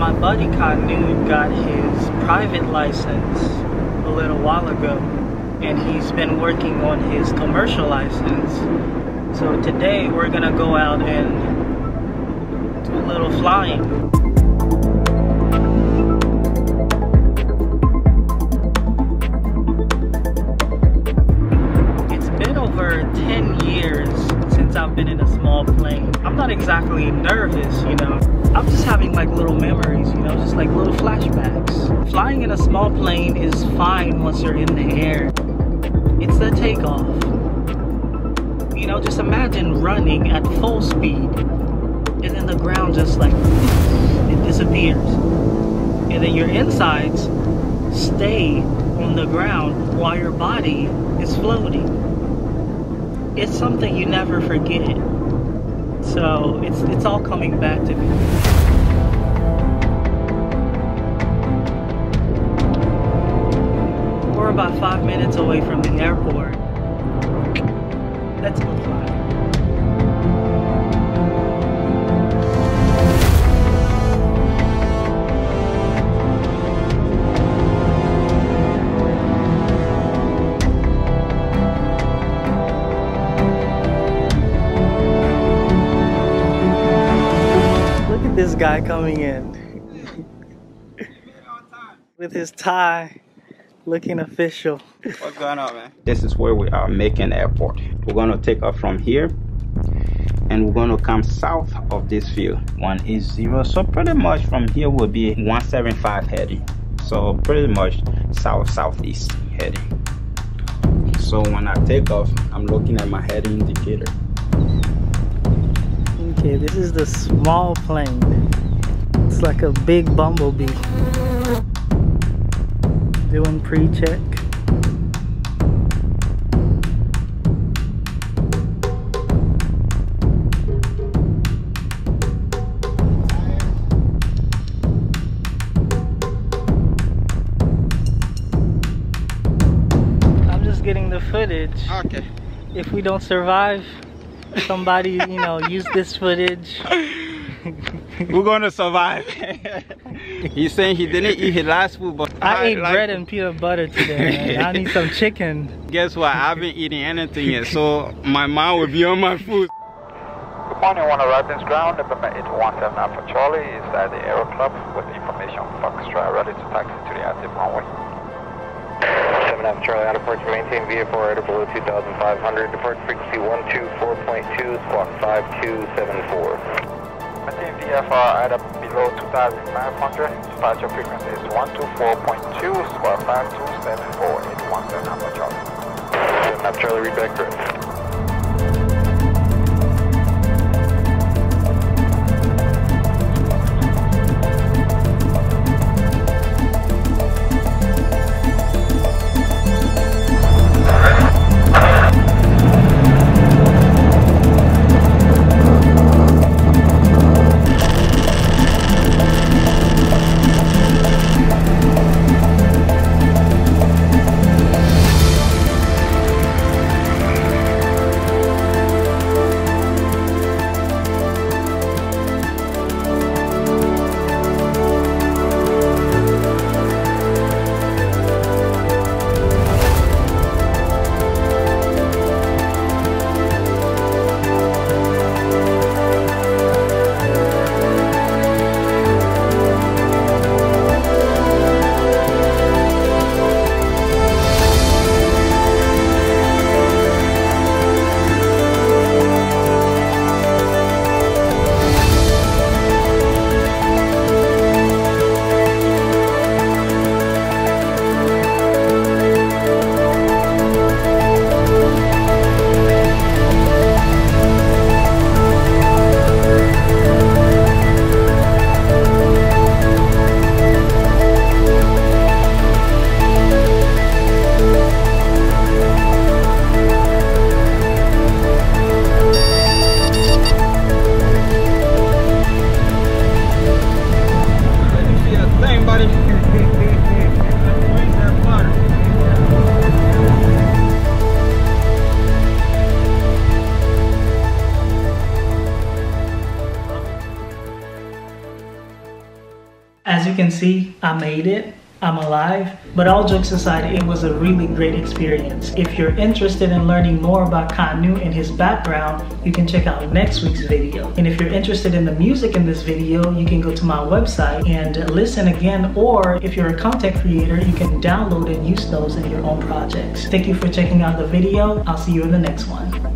my buddy Kanu got his private license a little while ago, and he's been working on his commercial license. So today we're gonna go out and do a little flying. Over 10 years since I've been in a small plane. I'm not exactly nervous, you know. I'm just having like little memories, you know, just like little flashbacks. Flying in a small plane is fine once you're in the air. It's the takeoff. You know, just imagine running at full speed and then the ground just like it disappears. And then your insides stay on the ground while your body is floating. It's something you never forget, so it's all coming back to me. We're about 5 minutes away from the airport. Let's go fly. This guy coming in with his tie, looking official. What's going on, man? This is where we are, Macon Airport. We're gonna take off from here, and we're gonna come south of this field, 180. So pretty much from here will be 175 heading. So pretty much southeast heading. So when I take off, I'm looking at my heading indicator. Okay, this is the small plane. It's like a big bumblebee. Doing pre-check. I'm just getting the footage. Okay. If we don't survive, somebody, you know, use this footage. We're gonna survive. He's saying he didn't eat his last food, but I ate bread and peanut butter today, man. I need some chicken. Guess what? I haven't eaten anything yet, so my mind will be on my food. Good morning, one arriving ground. Number 817 Alpha Charlie is at the Aero Club with information. Foxtrot ready to taxi to the active runway. 7 Alpha Charlie, out of port to maintain vehicle right below 2,500, depart frequency 124.2, squawk 5274. Maintain VFR at up below 2,500, departure frequency is 124.2, squawk 5274, 817 Alpha Charlie. 7 Alpha Charlie, read back grid. As you can see, I made it. I'm alive. But all jokes aside, it was a really great experience. If you're interested in learning more about Kanu and his background, you can check out next week's video. And if you're interested in the music in this video, you can go to my website and listen again, or if you're a content creator, you can download and use those in your own projects. Thank you for checking out the video. I'll see you in the next one.